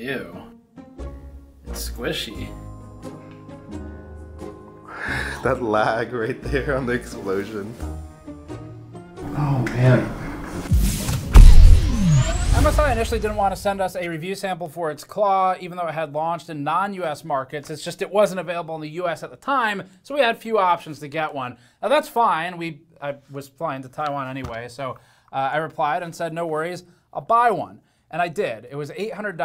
Ew. It's squishy. That lag right there on the explosion. Oh man. MSI initially didn't want to send us a review sample for its Claw, even though it had launched in non-US markets. It's just it wasn't available in the US at the time, so we had few options to get one. Now that's fine. I was flying to Taiwan anyway, so I replied and said, no worries, I'll buy one. And I did. It was $800.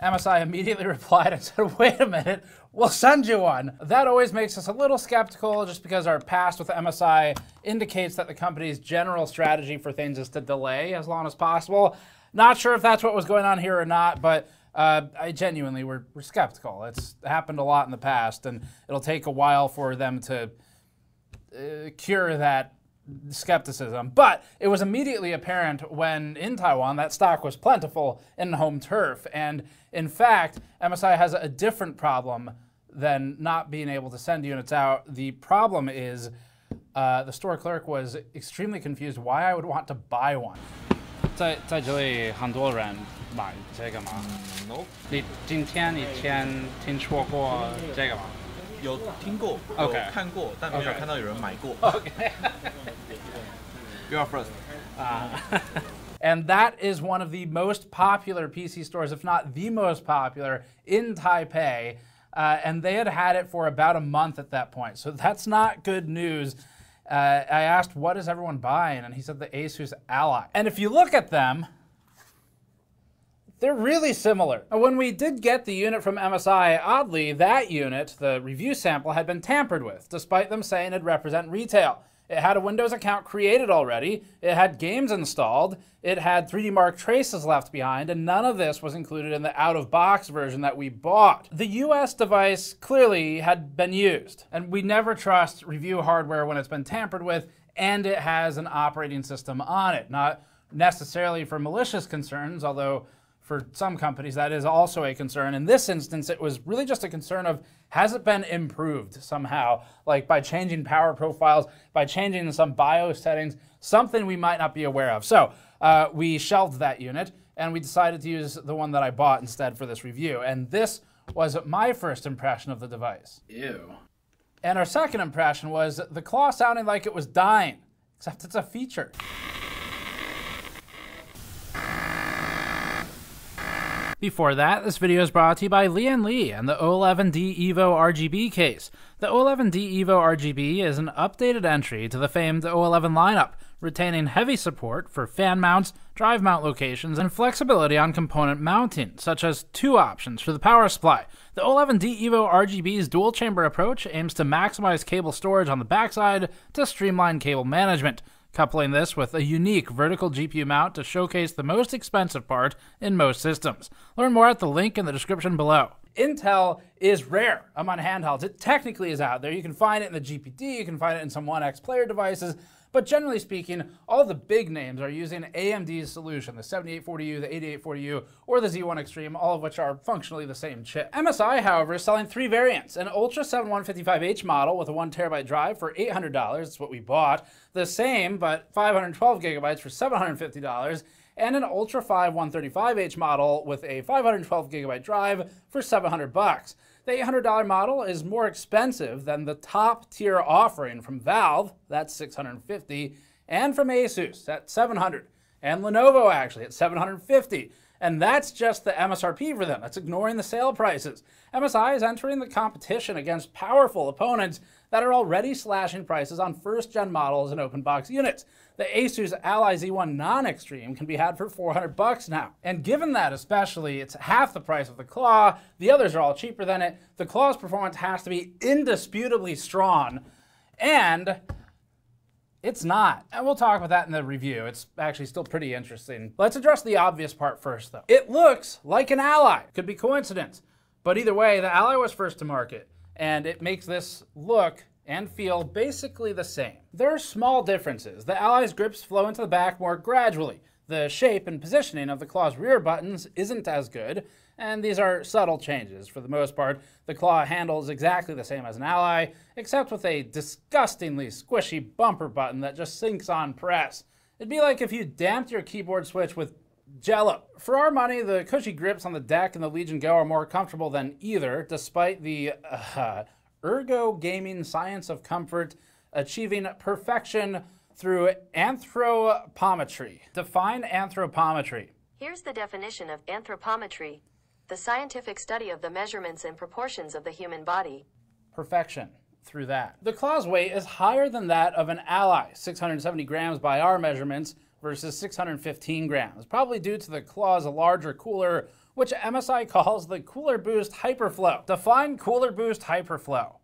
MSI immediately replied and said, wait a minute, we'll send you one. That always makes us a little skeptical just because our past with MSI indicates that the company's general strategy for things is to delay as long as possible. Not sure if that's what was going on here or not, but I genuinely were skeptical. It's happened a lot in the past, and it'll take a while for them to cure that skepticism. But it was immediately apparent when in Taiwan that stock was plentiful in home turf. And in fact, MSI has a different problem than not being able to send units out. The problem is the store clerk was extremely confused why I would want to buy one. 在这里很多人买这个吗？ No。你今天以前听说过这个吗？有听过，有看过，但没有看到有人买过。Okay. You are first. And that is one of the most popular PC stores, if not the most popular, in Taipei. And they had had it for about a month at that point. So that's not good news. I asked, what is everyone buying? And he said the ASUS Ally. And if you look at them, they're really similar. When we did get the unit from MSI, oddly, that unit, the review sample, had been tampered with, despite them saying it'd represent retail. It had a Windows account created already, it had games installed, it had 3D Mark traces left behind, and none of this was included in the out-of-box version that we bought. The US device clearly had been used, and we never trust review hardware when it's been tampered with, and it has an operating system on it. Not necessarily for malicious concerns, although for some companies that is also a concern. In this instance, it was really just a concern of, has it been improved somehow? Like by changing power profiles, by changing some BIOS settings, something we might not be aware of. So we shelved that unit and we decided to use the one that I bought instead for this review. And this was my first impression of the device. Ew. And our second impression was the Claw sounding like it was dying, except it's a feature. Before that, this video is brought to you by Lian Li and the O11D Evo RGB case. The O11D Evo RGB is an updated entry to the famed O11 lineup, retaining heavy support for fan mounts, drive mount locations, and flexibility on component mounting, such as two options for the power supply. The O11D Evo RGB's dual-chamber approach aims to maximize cable storage on the backside to streamline cable management, coupling this with a unique vertical GPU mount to showcase the most expensive part in most systems. Learn more at the link in the description below. Intel is rare among handhelds. It technically is out there. You can find it in the GPD, you can find it in some OneX Player devices, but generally speaking, all the big names are using AMD's solution, the 7840U, the 8840U, or the Z1 Extreme, all of which are functionally the same chip. MSI, however, is selling three variants, an Ultra 7 155H model with a 1TB drive for $800, that's what we bought, the same but 512GB for $750, and an Ultra 5 135H model with a 512GB drive for $700. The $800 model is more expensive than the top tier offering from Valve, that's $650, and from ASUS at $700, and Lenovo actually at $750. And that's just the MSRP for them. That's ignoring the sale prices. MSI is entering the competition against powerful opponents that are already slashing prices on first-gen models and open box units. The ASUS Ally Z1 non-extreme can be had for $400 now. And given that especially, it's half the price of the Claw, the others are all cheaper than it, the Claw's performance has to be indisputably strong, and it's not. And we'll talk about that in the review. It's actually still pretty interesting. Let's address the obvious part first though. It looks like an Ally. Could be coincidence, but either way, the Ally was first to market, and it makes this look and feel basically the same. There are small differences. The Ally's grips flow into the back more gradually. The shape and positioning of the Claw's rear buttons isn't as good, and these are subtle changes. For the most part, the Claw handles exactly the same as an Ally, except with a disgustingly squishy bumper button that just sinks on press. It'd be like if you damped your keyboard switch with Jallup, for our money, the cushy grips on the DAC and the Legion Go are more comfortable than either, despite the ergo gaming science of comfort achieving perfection through anthropometry. Define anthropometry. Here's the definition of anthropometry: the scientific study of the measurements and proportions of the human body. Perfection through that. The Claw's weight is higher than that of an Ally, 670 grams by our measurements versus 615 grams, probably due to the Claw's larger cooler, which MSI calls the Cooler Boost Hyperflow. Define Cooler Boost Hyperflow.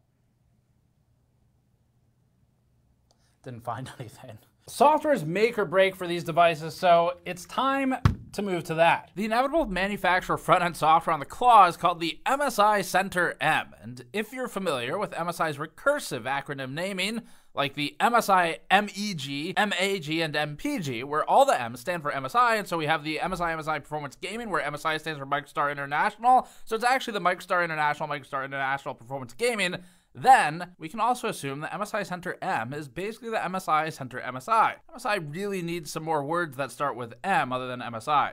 Didn't find anything. Software is make or break for these devices, so it's time to move to that. The inevitable manufacturer front-end software on the Claw is called the MSI Center M, and if you're familiar with MSI's recursive acronym naming, like the MSI MEG, MAG, and MPG, where all the M's stand for MSI, and so we have the MSI Performance Gaming, where MSI stands for MicroStar International, so it's actually the MicroStar International Performance Gaming. Then, we can also assume that MSI Center M is basically the MSI Center MSI. MSI really needs some more words that start with M other than MSI.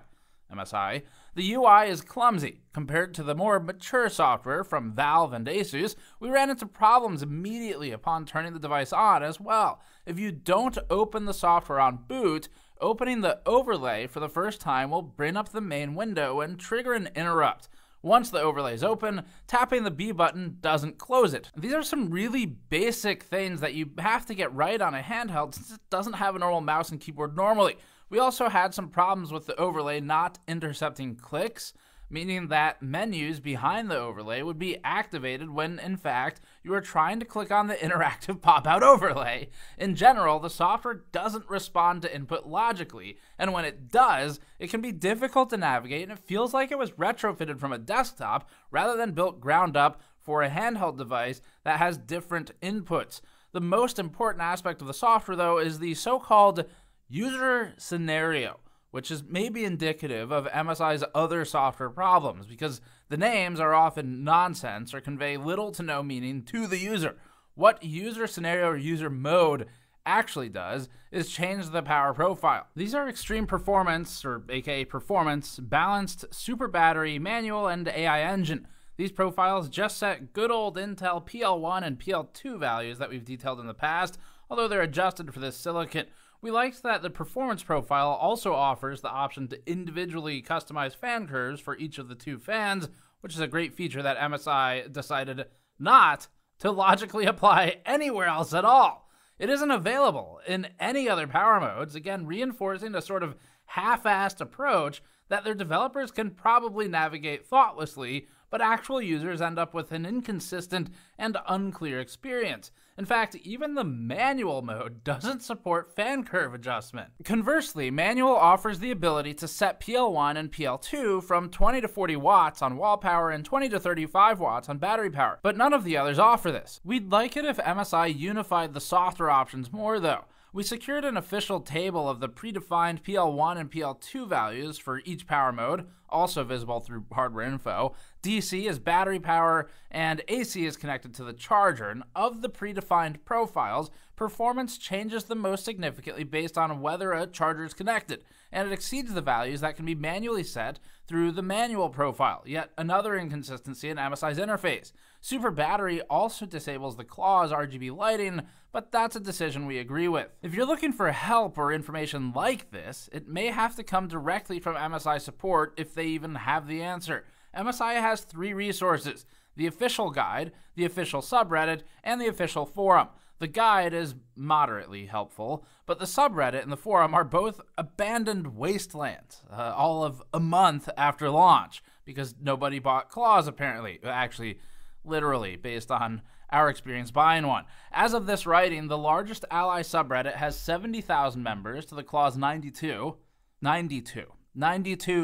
MSI. The UI is clumsy. Compared to the more mature software from Valve and ASUS, we ran into problems immediately upon turning the device on as well. If you don't open the software on boot, opening the overlay for the first time will bring up the main window and trigger an interrupt. Once the overlay is open, tapping the B button doesn't close it. These are some really basic things that you have to get right on a handheld since it doesn't have a normal mouse and keyboard normally. We also had some problems with the overlay not intercepting clicks, meaning that menus behind the overlay would be activated when, in fact, you are trying to click on the interactive pop-out overlay. In general, the software doesn't respond to input logically, and when it does, it can be difficult to navigate, and it feels like it was retrofitted from a desktop rather than built ground up for a handheld device that has different inputs. The most important aspect of the software, though, is the so-called user scenario, which is maybe indicative of MSI's other software problems, because the names are often nonsense or convey little to no meaning to the user. What user scenario or user mode actually does is change the power profile. These are extreme performance, or aka performance, balanced, super battery, manual, and AI engine. These profiles just set good old Intel PL1 and PL2 values that we've detailed in the past, although they're adjusted for this silicon. We liked that the performance profile also offers the option to individually customize fan curves for each of the two fans, which is a great feature that MSI decided not to logically apply anywhere else at all. It isn't available in any other power modes, again reinforcing a sort of half-assed approach that their developers can probably navigate thoughtlessly, but actual users end up with an inconsistent and unclear experience. In fact, even the manual mode doesn't support fan curve adjustment. Conversely, manual offers the ability to set PL1 and PL2 from 20 to 40 watts on wall power and 20 to 35 watts on battery power, but none of the others offer this. We'd like it if MSI unified the software options more, though. We secured an official table of the predefined PL1 and PL2 values for each power mode, also visible through hardware info. DC is battery power, and AC is connected to the charger, and of the predefined profiles, performance changes the most significantly based on whether a charger is connected, and it exceeds the values that can be manually set through the manual profile, yet another inconsistency in MSI's interface. Super battery also disables the Claw's RGB lighting, but that's a decision we agree with. If you're looking for help or information like this, it may have to come directly from MSI support if they even have the answer. MSI has three resources: the official guide, the official subreddit, and the official forum. The guide is moderately helpful, but the subreddit and the forum are both abandoned wastelands, all of a month after launch, because nobody bought Claws apparently. Actually, literally, based on our experience buying one. As of this writing, the largest Ally subreddit has 70,000 members to the Claw's 92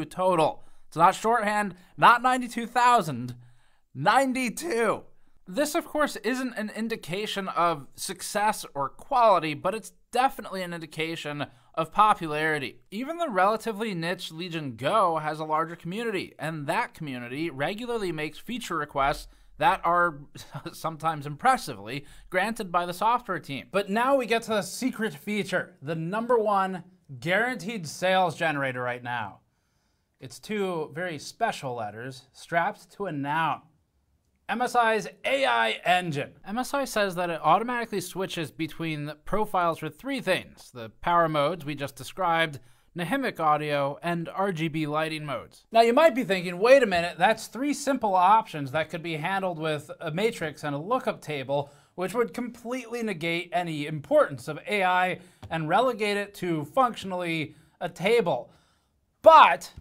total. It's not shorthand, not 92,000, 92. This, of course, isn't an indication of success or quality, but it's definitely an indication of popularity. Even the relatively niche Legion Go has a larger community, and that community regularly makes feature requests that are sometimes impressively granted by the software team. But now we get to the secret feature, the number one guaranteed sales generator right now. It's two very special letters strapped to a noun. MSI's AI engine. MSI says that it automatically switches between profiles for three things: the power modes we just described, Nahimic audio, and RGB lighting modes. Now you might be thinking, wait a minute, that's three simple options that could be handled with a matrix and a lookup table, which would completely negate any importance of AI and relegate it to functionally a table. But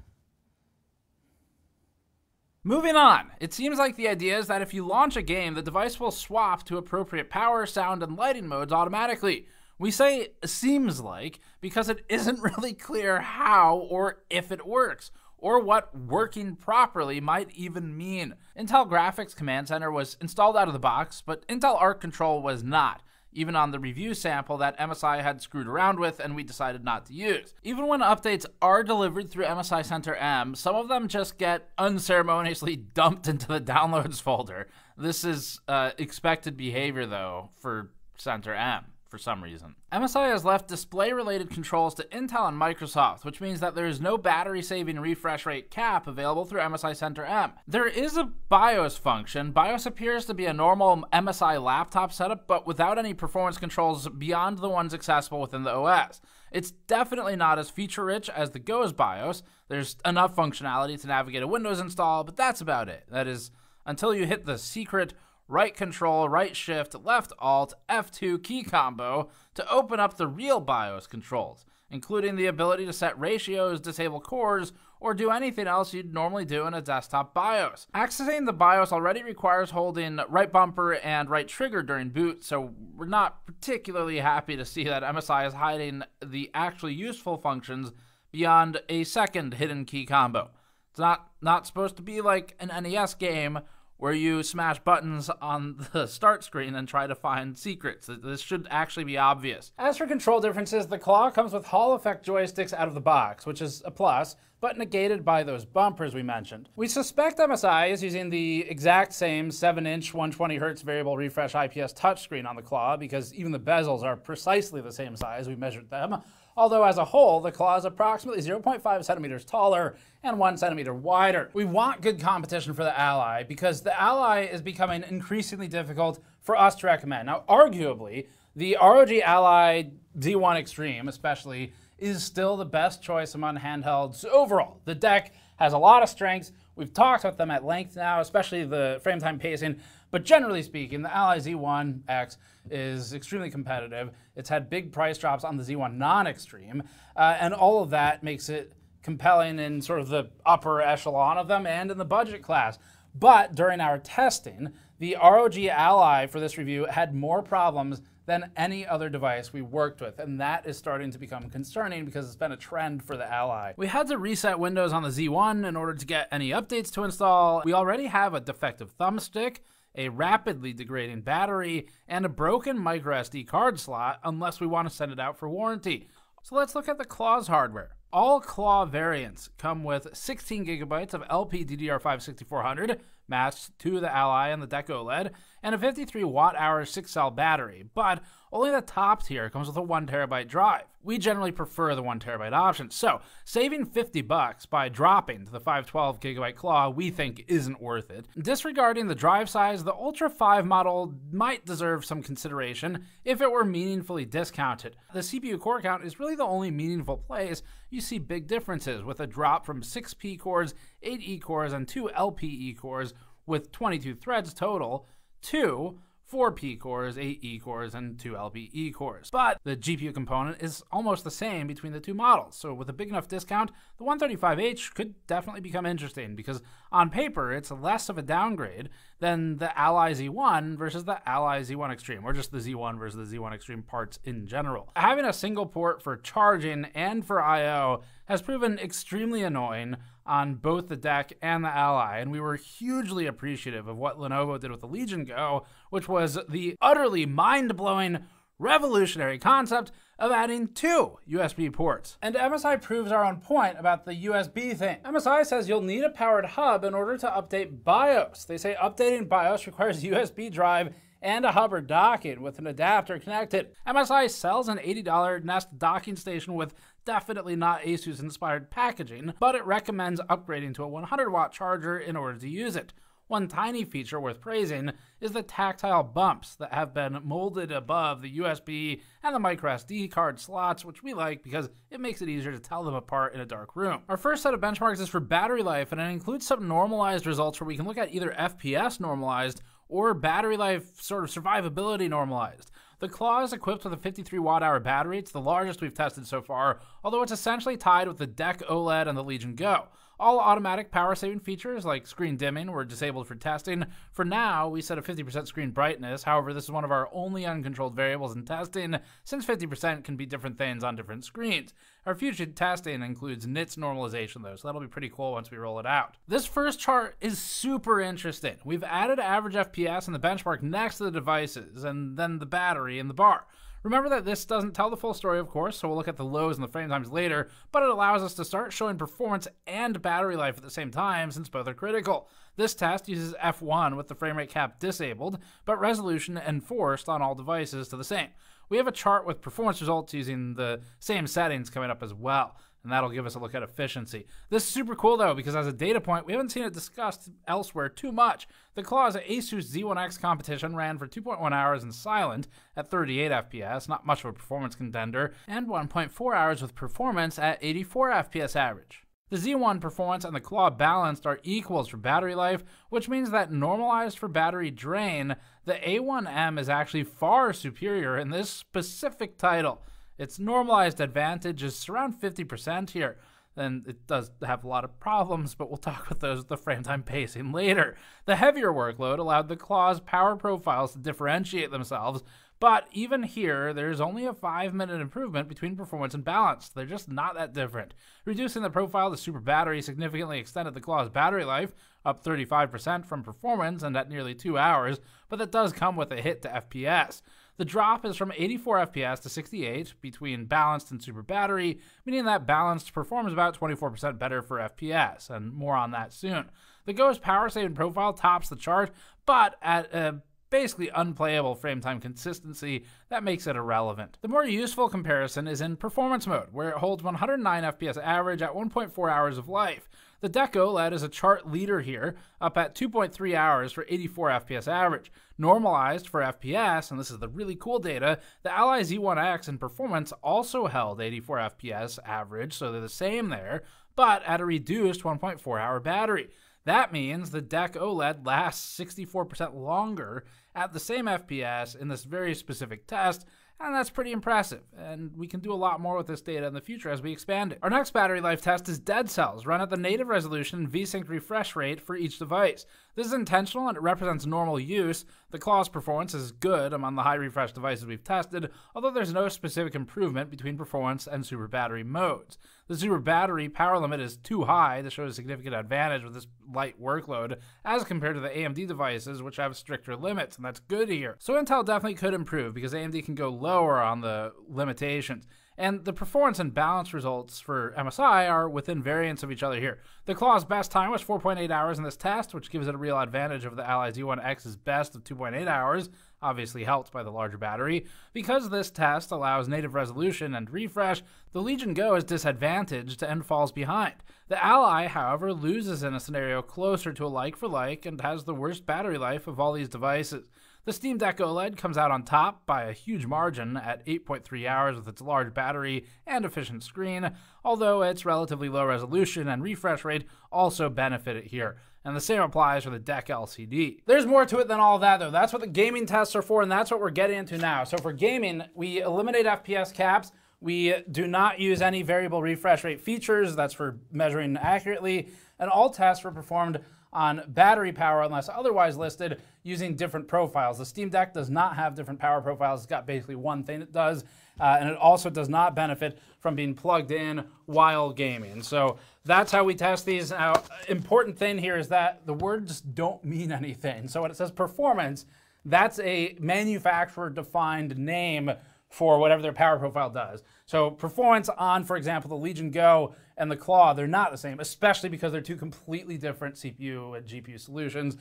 moving on, it seems like the idea is that if you launch a game, the device will swap to appropriate power, sound, and lighting modes automatically. We say seems like because it isn't really clear how or if it works, or what working properly might even mean. Intel Graphics Command Center was installed out of the box, but Intel Arc Control was not, even on the review sample that MSI had screwed around with and we decided not to use. Even when updates are delivered through MSI Center M, some of them just get unceremoniously dumped into the downloads folder. This is expected behavior though for Center M. For some reason. MSI has left display-related controls to Intel and Microsoft, which means that there is no battery-saving refresh rate cap available through MSI Center M. There is a BIOS function. BIOS appears to be a normal MSI laptop setup, but without any performance controls beyond the ones accessible within the OS. It's definitely not as feature-rich as the Go's BIOS. There's enough functionality to navigate a Windows install, but that's about it. That is, until you hit the secret right control, right shift, left alt, F2 key combo to open up the real BIOS controls, including the ability to set ratios, disable cores, or do anything else you'd normally do in a desktop BIOS. Accessing the BIOS already requires holding right bumper and right trigger during boot, so we're not particularly happy to see that MSI is hiding the actually useful functions beyond a second hidden key combo. It's not supposed to be like an NES game where you smash buttons on the start screen and try to find secrets. This should actually be obvious. As for control differences, the Claw comes with Hall Effect joysticks out of the box, which is a plus, but negated by those bumpers we mentioned. We suspect MSI is using the exact same 7-inch 120Hz variable refresh IPS touchscreen on the Claw, because even the bezels are precisely the same size we measured them. Although as a whole, the Claw is approximately 0.5 centimeters taller and 1 centimeter wider. We want good competition for the Ally because the Ally is becoming increasingly difficult for us to recommend. Now, arguably, the ROG Ally Z1 Extreme especially is still the best choice among handhelds overall. The deck has a lot of strengths. We've talked about them at length now, especially the frame time pacing, but generally speaking, the Ally Z1X is extremely competitive. It's had big price drops on the Z1 non-extreme, and all of that makes it compelling in sort of the upper echelon of them and in the budget class. But during our testing, the ROG Ally for this review had more problems than any other device we worked with, and that is starting to become concerning because it's been a trend for the Ally. We had to reset Windows on the Z1 in order to get any updates to install. We already have a defective thumbstick, a rapidly degrading battery, and a broken microSD card slot unless we want to send it out for warranty. So let's look at the Claw's hardware. All Claw variants come with 16GB of LPDDR5-6400, matched to the Ally and the Deck OLED, and a 53 watt-hour 6-cell battery, but only the top tier comes with a 1TB drive. We generally prefer the 1TB option, so saving $50 by dropping to the 512GB Claw we think isn't worth it. Disregarding the drive size, the Ultra 5 model might deserve some consideration if it were meaningfully discounted. The CPU core count is really the only meaningful place you see big differences, with a drop from 6P cores, 8E cores, and 2 LPE cores with 22 threads total to 4P cores, 8E cores, and 2 LPE cores. But the GPU component is almost the same between the two models, so with a big enough discount, the 135H could definitely become interesting because on paper, it's less of a downgrade than the Ally Z1 versus the Ally Z1 Extreme, or just the Z1 versus the Z1 Extreme parts in general. Having a single port for charging and for I/O has proven extremely annoying on both the Deck and the Ally, and we were hugely appreciative of what Lenovo did with the Legion Go, which was the utterly mind-blowing, revolutionary concept of adding 2 USB ports. And MSI proves our own point about the USB thing. MSI says you'll need a powered hub in order to update BIOS. They say updating BIOS requires a USB drive and a Hubber docket with an adapter connected. MSI sells an $80 Nest docking station with definitely not ASUS-inspired packaging, but it recommends upgrading to a 100-watt charger in order to use it. One tiny feature worth praising is the tactile bumps that have been molded above the USB and the microSD card slots, which we like because it makes it easier to tell them apart in a dark room. Our first set of benchmarks is for battery life, and it includes some normalized results where we can look at either FPS normalized or battery life sort of survivability normalized. The Claw is equipped with a 53 watt-hour battery. It's the largest we've tested so far, although it's essentially tied with the Deck OLED and the Legion Go. All automatic power-saving features, like screen dimming, were disabled for testing. For now, we set a 50% screen brightness. However, this is one of our only uncontrolled variables in testing, since 50% can be different things on different screens. Our future testing includes nits normalization, though, so that'll be pretty cool once we roll it out. This first chart is super interesting. We've added average FPS and the benchmark next to the devices, and then the battery in the bar. Remember that this doesn't tell the full story, of course, so we'll look at the lows and the frame times later, but it allows us to start showing performance and battery life at the same time, since both are critical. This test uses F1 with the frame rate cap disabled, but resolution enforced on all devices to the same. We have a chart with performance results using the same settings coming up as well, and that'll give us a look at efficiency. This is super cool, though, because as a data point, we haven't seen it discussed elsewhere too much. The Claw's ASUS Z1X competition ran for 2.1 hours in silent at 38 FPS, not much of a performance contender, and 1.4 hours with performance at 84 FPS average. The Z1 performance and the Claw balanced are equals for battery life, which means that normalized for battery drain, the A1M is actually far superior in this specific title. Its normalized advantage is around 50% here. Then it does have a lot of problems, but we'll talk about those with the frame time pacing later. The heavier workload allowed the Claw's power profiles to differentiate themselves, but even here, there's only a 5-minute improvement between performance and balance. They're just not that different. Reducing the profile to super battery significantly extended the Claw's battery life, up 35% from performance and at nearly 2 hours, but that does come with a hit to FPS. The drop is from 84 FPS to 68 between balanced and super battery, meaning that balanced performs about 24% better for FPS, and more on that soon. The Go's power-saving profile tops the chart, but at a basically unplayable frame time consistency that makes it irrelevant. The more useful comparison is in performance mode, where it holds 109 FPS average at 1.4 hours of life. The Deck OLED is a chart leader here, up at 2.3 hours for 84 FPS average. Normalized for FPS, and this is the really cool data, the Ally Z1X in performance also held 84 FPS average, so they're the same there, but at a reduced 1.4 hour battery. That means the Deck OLED lasts 64% longer at the same FPS in this very specific test, and that's pretty impressive, and we can do a lot more with this data in the future as we expand it. Our next battery life test is Dead Cells, run at the native resolution and VSync refresh rate for each device. This is intentional and it represents normal use. The Claw's performance is good among the high refresh devices we've tested, although there's no specific improvement between performance and super battery modes. The super battery power limit is too high to show a significant advantage with this light workload as compared to the AMD devices, which have stricter limits, and that's good here. So Intel definitely could improve because AMD can go lower on the limitations. And the performance and balance results for MSI are within variance of each other here. The Claw's best time was 4.8 hours in this test, which gives it a real advantage over the Ally Z1X's best of 2.8 hours, obviously helped by the larger battery. Because this test allows native resolution and refresh, the Legion Go is disadvantaged and falls behind. The Ally, however, loses in a scenario closer to a like-for-like and has the worst battery life of all these devices. The Steam Deck OLED comes out on top by a huge margin at 8.3 hours with its large battery and efficient screen, although its relatively low resolution and refresh rate also benefit it here. And the same applies for the Deck LCD. There's more to it than all that, though. That's what the gaming tests are for, and that's what we're getting into now. So for gaming, we eliminate FPS caps. We do not use any variable refresh rate features. That's for measuring accurately. And all tests were performed on battery power unless otherwise listed using different profiles. The Steam Deck does not have different power profiles. It's got basically one thing it does, and it also does not benefit from being plugged in while gaming. So that's how we test these. Now, important thing here is that the words don't mean anything. So when it says performance, that's a manufacturer-defined name for whatever their power profile does. So performance on, for example, the Legion Go and the Claw, they're not the same, especially because they're two completely different CPU and GPU solutions.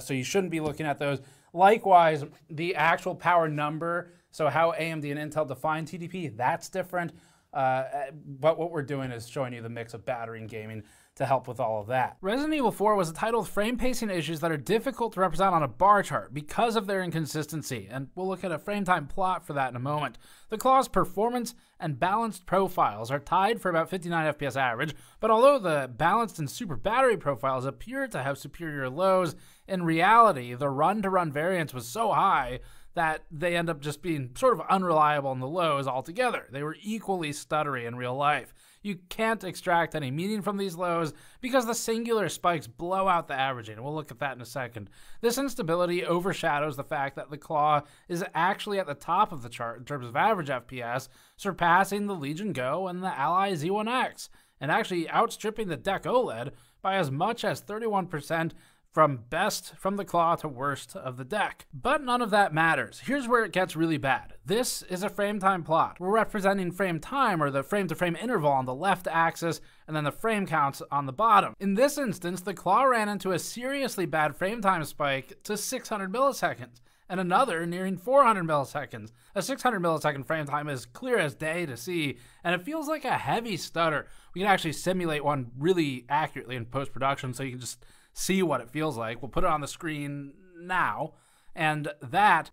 So you shouldn't be looking at those. Likewise, the actual power number, so how AMD and Intel define TDP, that's different. But what we're doing is showing you the mix of battery and gaming to help with all of that. Resident Evil 4 was a title with frame pacing issues that are difficult to represent on a bar chart because of their inconsistency, and we'll look at a frame time plot for that in a moment. The Claw's performance and balanced profiles are tied for about 59 FPS average, but although the balanced and super battery profiles appear to have superior lows, in reality, the run-to-run variance was so high that they end up just being sort of unreliable in the lows altogether. They were equally stuttery in real life. You can't extract any meaning from these lows because the singular spikes blow out the averaging, and we'll look at that in a second. This instability overshadows the fact that the Claw is actually at the top of the chart in terms of average FPS, surpassing the Legion Go and the Ally Z1X, and actually outstripping the Deck OLED by as much as 31% from best from the Claw to worst of the Deck. But none of that matters. Here's where it gets really bad. This is a frame time plot. We're representing frame time, or the frame-to-frame interval, on the left axis, and then the frame counts on the bottom. In this instance, the Claw ran into a seriously bad frame time spike to 600 milliseconds, and another nearing 400 milliseconds. A 600 millisecond frame time is clear as day to see, and it feels like a heavy stutter. We can actually simulate one really accurately in post-production, so you can just see what it feels like. We'll put it on the screen now, and that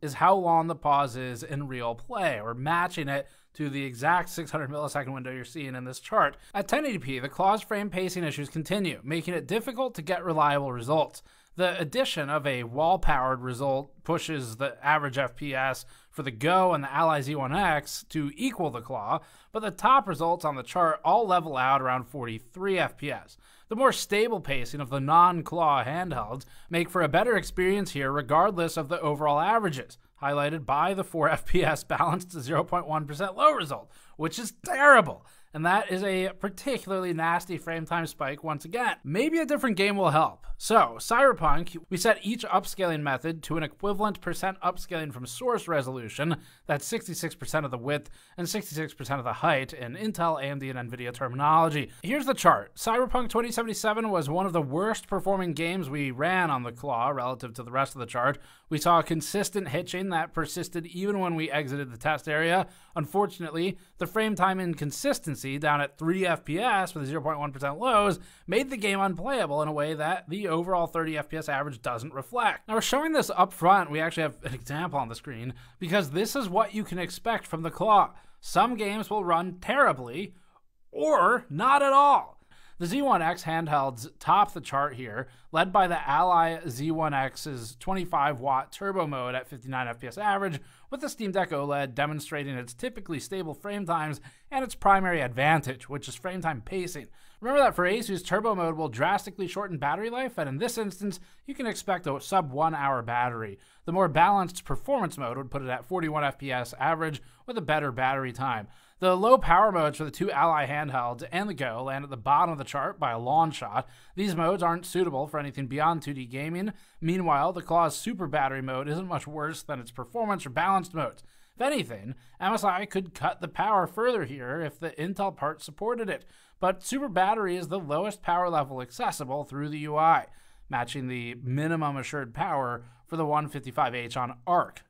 is how long the pause is in real play. We're matching it to the exact 600 millisecond window you're seeing in this chart. At 1080p, the Claw's frame pacing issues continue, making it difficult to get reliable results. The addition of a wall-powered result pushes the average FPS for the Go and the Ally Z1X to equal the Claw, but the top results on the chart all level out around 43 FPS. The more stable pacing of the non-Claw handhelds make for a better experience here regardless of the overall averages, highlighted by the 4 FPS balanced to 0.1% low result, which is terrible. And that is a particularly nasty frame time spike once again. Maybe a different game will help. So, Cyberpunk, we set each upscaling method to an equivalent percent upscaling from source resolution, that's 66% of the width and 66% of the height in Intel, AMD, and NVIDIA terminology. Here's the chart. Cyberpunk 2077 was one of the worst performing games we ran on the Claw relative to the rest of the chart. We saw consistent hitching that persisted even when we exited the test area. Unfortunately, the frame time inconsistency down at 3 FPS with 0.1% lows made the game unplayable in a way that the overall 30 FPS average doesn't reflect. Now, we're showing this up front. We actually have an example on the screen because this is what you can expect from the Claw. Some games will run terribly or not at all. The Z1X handhelds top the chart here, led by the Ally Z1X's 25-watt turbo mode at 59 FPS average, with the Steam Deck OLED demonstrating its typically stable frame times and its primary advantage, which is frame time pacing. Remember that for ASUS, turbo mode will drastically shorten battery life, and in this instance, you can expect a sub-1-hour battery. The more balanced performance mode would put it at 41 FPS average with a better battery time. The low power modes for the two Ally handhelds and the Go land at the bottom of the chart by a long shot. These modes aren't suitable for anything beyond 2D gaming. Meanwhile, the Claw's super battery mode isn't much worse than its performance or balanced modes. If anything, MSI could cut the power further here if the Intel part supported it, but super battery is the lowest power level accessible through the UI, matching the minimum assured power for the 155H on ARC.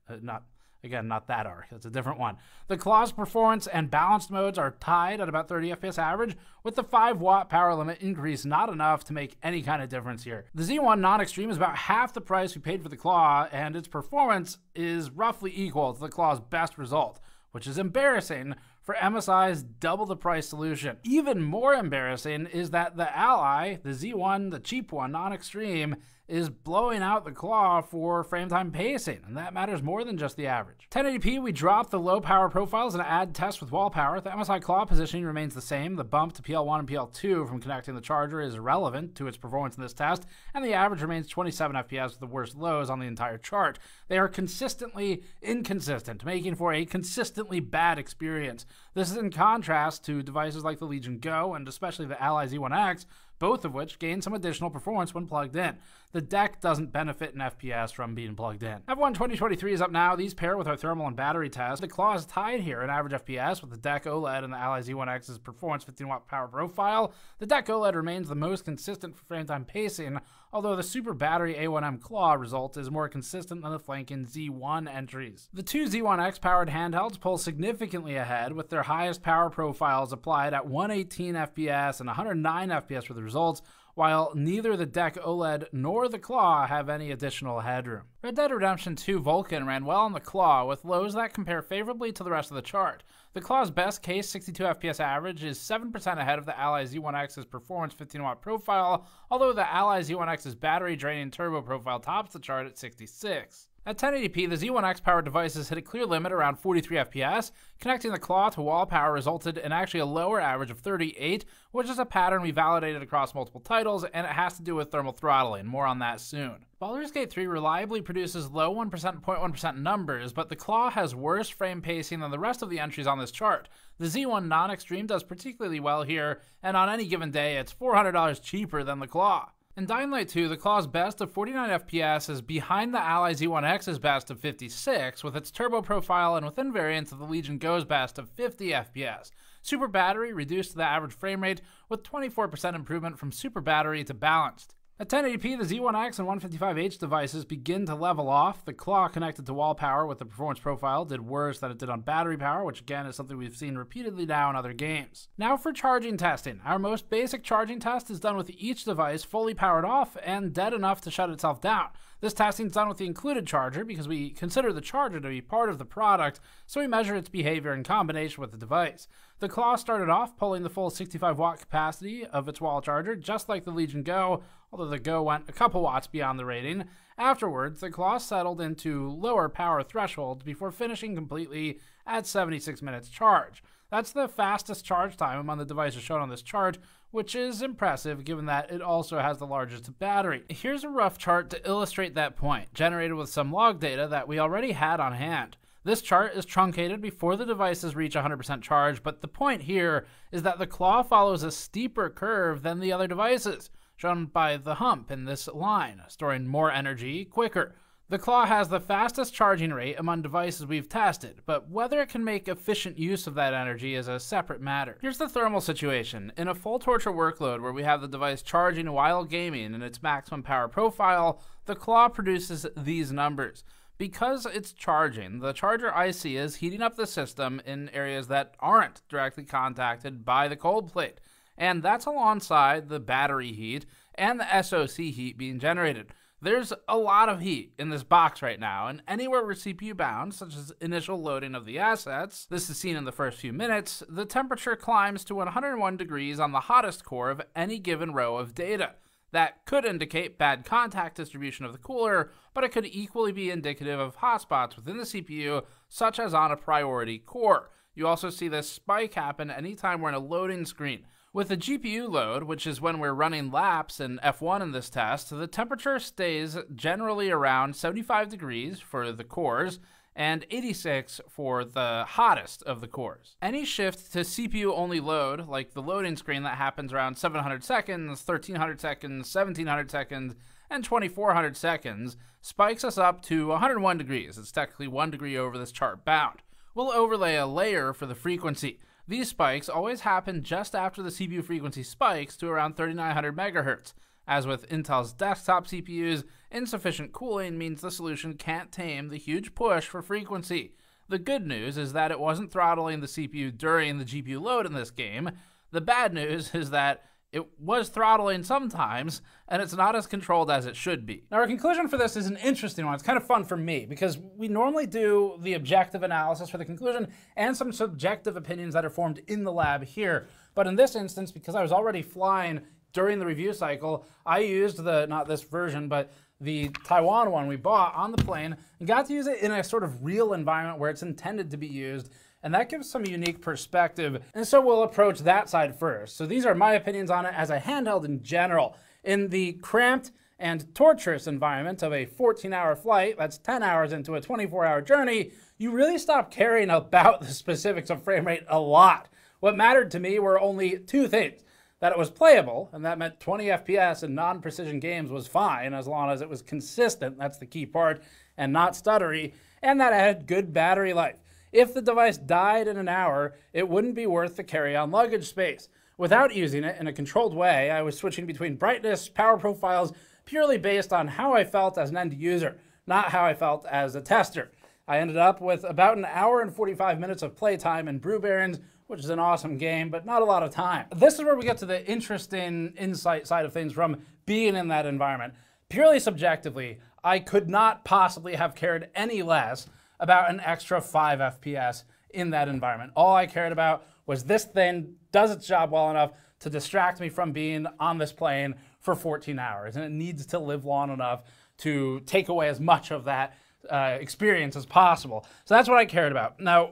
Again, not that arc, it's a different one. The Claw's performance and balanced modes are tied at about 30 FPS average, with the 5-watt power limit increase not enough to make any kind of difference here. The Z1 non-extreme is about half the price we paid for the Claw, and its performance is roughly equal to the Claw's best result, which is embarrassing for MSI's double the price solution. Even more embarrassing is that the Ally, the Z1, the cheap one, non-extreme, is blowing out the Claw for frame time pacing, and that matters more than just the average. 1080p, we drop the low power profiles and add tests with wall power. The MSI Claw positioning remains the same. The bump to PL1 and PL2 from connecting the charger is irrelevant to its performance in this test, and the average remains 27 FPS with the worst lows on the entire chart. They are consistently inconsistent, making for a consistently bad experience. This is in contrast to devices like the Legion Go and especially the Ally Z1X, both of which gain some additional performance when plugged in. The deck doesn't benefit in FPS from being plugged in. F1 2023 is up now. These pair with our thermal and battery test. The Claw is tied here in average FPS with the Deck OLED and the Ally Z1X's performance 15-watt power profile. The Deck OLED remains the most consistent for frame time pacing, although the Super Battery A1M Claw result is more consistent than the flanking Z1 entries. The two Z1X powered handhelds pull significantly ahead with their highest power profiles applied at 118 FPS and 109 FPS for the results, while neither the Deck OLED nor the Claw have any additional headroom. Red Dead Redemption 2 Vulcan ran well on the Claw, with lows that compare favorably to the rest of the chart. The Claw's best case 62 FPS average is 7% ahead of the Ally Z1X's performance 15-watt profile, although the Ally Z1X's battery draining turbo profile tops the chart at 66. At 1080p, the Z1X powered devices hit a clear limit around 43 FPS. Connecting the Claw to wall power resulted in actually a lower average of 38, which is a pattern we validated across multiple titles, and it has to do with thermal throttling. More on that soon. Baldur's Gate 3 reliably produces low 1% and 0.1% numbers, but the Claw has worse frame pacing than the rest of the entries on this chart. The Z1 non-extreme does particularly well here, and on any given day, it's $400 cheaper than the Claw. In Dying Light 2, the Claw's best of 49 FPS is behind the Ally Z1X's best of 56, with its turbo profile and within variants of the Legion Go's best of 50 FPS. Super Battery reduced the average frame rate, with 24% improvement from Super Battery to Balanced. At 1080p, the Z1X and 155H devices begin to level off. The Claw connected to wall power with the performance profile did worse than it did on battery power, which again is something we've seen repeatedly now in other games. Now for charging testing. Our most basic charging test is done with each device fully powered off and dead enough to shut itself down. This testing is done with the included charger because we consider the charger to be part of the product, so we measure its behavior in combination with the device. The Claw started off pulling the full 65-watt capacity of its wall charger, just like the Legion Go, although the Go went a couple watts beyond the rating. Afterwards, the Claw settled into lower power thresholds before finishing completely at 76 minutes charge. That's the fastest charge time among the devices shown on this chart, which is impressive given that it also has the largest battery. Here's a rough chart to illustrate that point, generated with some log data that we already had on hand. This chart is truncated before the devices reach 100% charge, but the point here is that the Claw follows a steeper curve than the other devices, shown by the hump in this line, storing more energy quicker. The Claw has the fastest charging rate among devices we've tested, but whether it can make efficient use of that energy is a separate matter. Here's the thermal situation. In a full torture workload where we have the device charging while gaming in its maximum power profile, the Claw produces these numbers. Because it's charging, the charger IC is heating up the system in areas that aren't directly contacted by the cold plate, and that's alongside the battery heat and the SoC heat being generated. There's a lot of heat in this box right now, and anywhere we're CPU bound, such as initial loading of the assets, this is seen in the first few minutes, the temperature climbs to 101 degrees on the hottest core of any given row of data. That could indicate bad contact distribution of the cooler, but it could equally be indicative of hotspots within the CPU, such as on a priority core. You also see this spike happen anytime we're in a loading screen. With the GPU load, which is when we're running laps in F1 in this test, the temperature stays generally around 75 degrees for the cores and 86 for the hottest of the cores. Any shift to CPU-only load, like the loading screen that happens around 700 seconds, 1300 seconds, 1700 seconds, and 2400 seconds, spikes us up to 101 degrees. It's technically 1 degree over this chart bound. We'll overlay a layer for the frequency. These spikes always happen just after the CPU frequency spikes to around 3900 MHz. As with Intel's desktop CPUs, insufficient cooling means the solution can't tame the huge push for frequency. The good news is that it wasn't throttling the CPU during the GPU load in this game. The bad news is that it was throttling sometimes, and it's not as controlled as it should be. Now, our conclusion for this is an interesting one. It's kind of fun for me, because we normally do the objective analysis for the conclusion and some subjective opinions that are formed in the lab here. But in this instance, because I was already flying during the review cycle, I used the, not this version, but the Taiwan one we bought on the plane, and got to use it in a sort of real environment where it's intended to be used. And that gives some unique perspective. And so we'll approach that side first. So these are my opinions on it as a handheld in general. In the cramped and torturous environment of a 14-hour flight, that's 10 hours into a 24-hour journey, you really stop caring about the specifics of frame rate a lot. What mattered to me were only two things. that it was playable, and that meant 20 FPS in non-precision games was fine as long as it was consistent, that's the key part, and not stuttery, and that it had good battery life. If the device died in an hour, it wouldn't be worth the carry-on luggage space. Without using it in a controlled way, I was switching between brightness, power profiles, purely based on how I felt as an end user, not how I felt as a tester. I ended up with about an hour and 45 minutes of playtime in Brew Barons, which is an awesome game, but not a lot of time. This is where we get to the interesting insight side of things from being in that environment. Purely subjectively, I could not possibly have cared any less about an extra 5 FPS in that environment. All I cared about was this thing does its job well enough to distract me from being on this plane for 14 hours, and it needs to live long enough to take away as much of that experience as possible. So that's what I cared about. Now,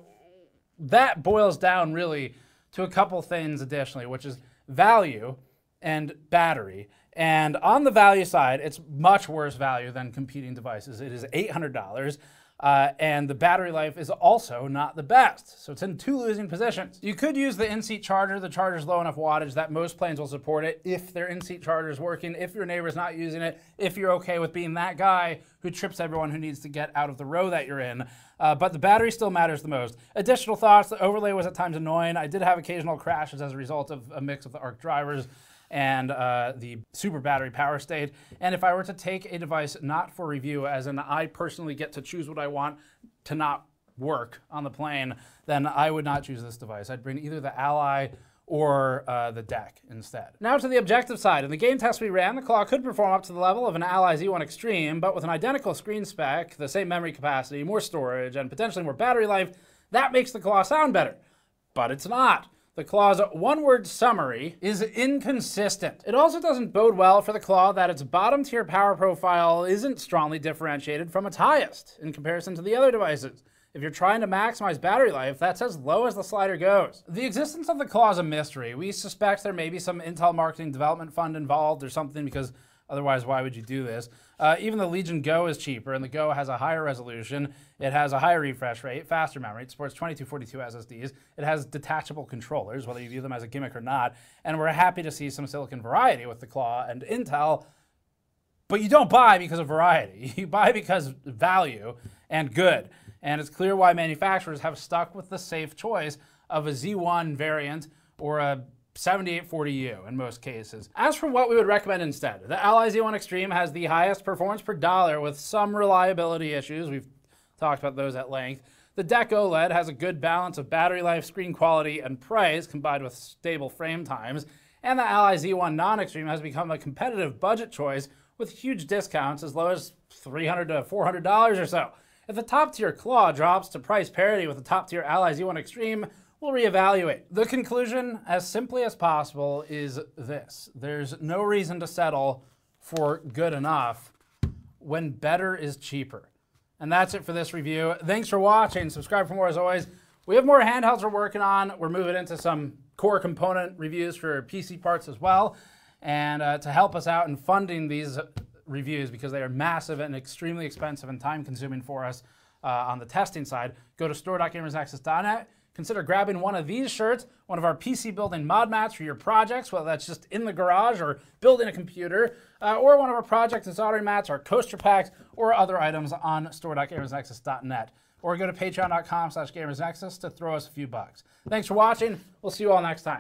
that boils down really to a couple things additionally, which is value and battery. And on the value side, it's much worse value than competing devices. It is $800, and the battery life is also not the best. So it's in two losing positions. You could use the in-seat charger. The charger's low enough wattage that most planes will support it if their in-seat charger is working, if your neighbor's not using it, if you're okay with being that guy who trips everyone who needs to get out of the row that you're in. But the battery still matters the most. Additional thoughts, the overlay was at times annoying. I did have occasional crashes as a result of a mix of the ARC drivers and the super battery power state. And if I were to take a device not for review, as in I personally get to choose what I want to not work on the plane, then I would not choose this device. I'd bring either the Ally or the Deck instead. Now to the objective side. In the game test we ran, the Claw could perform up to the level of an Ally Z1 Extreme, but with an identical screen spec, the same memory capacity, more storage, and potentially more battery life, that makes the Claw sound better. But it's not. The Claw's one-word summary is inconsistent. It also doesn't bode well for the Claw that its bottom-tier power profile isn't strongly differentiated from its highest in comparison to the other devices. If you're trying to maximize battery life, that's as low as the slider goes. The existence of the Claw is a mystery. We suspect there may be some Intel marketing development fund involved or something, because otherwise, why would you do this? Even the Legion Go is cheaper, and the Go has a higher resolution. It has a higher refresh rate, faster memory. It supports 2242 SSDs. It has detachable controllers, whether you view them as a gimmick or not. And we're happy to see some silicon variety with the Claw and Intel. But you don't buy because of variety. You buy because of value and good. And it's clear why manufacturers have stuck with the safe choice of a Z1 variant or a 7840U in most cases. As for what we would recommend instead, the Ally Z1 Extreme has the highest performance per dollar with some reliability issues. We've talked about those at length. The Deck OLED has a good balance of battery life, screen quality, and price combined with stable frame times. And the Ally Z1 Non-Extreme has become a competitive budget choice with huge discounts as low as $300 to $400 or so. If the top tier Claw drops to price parity with the top tier Ally Z1 Extreme, we'll reevaluate. The conclusion, as simply as possible, is this. There's no reason to settle for good enough when better is cheaper. And that's it for this review. Thanks for watching. Subscribe for more as always. We have more handhelds we're working on. We're moving into some core component reviews for PC parts as well. And to help us out in funding these reviews, because they are massive and extremely expensive and time consuming for us on the testing side, go to store.gamersaccess.net. Consider grabbing one of these shirts, one of our PC building mod mats for your projects, whether that's just in the garage or building a computer, or one of our project and soldering mats, our coaster packs, or other items on store.gamersnexus.net. Or go to patreon.com/gamersnexus to throw us a few bucks. Thanks for watching. We'll see you all next time.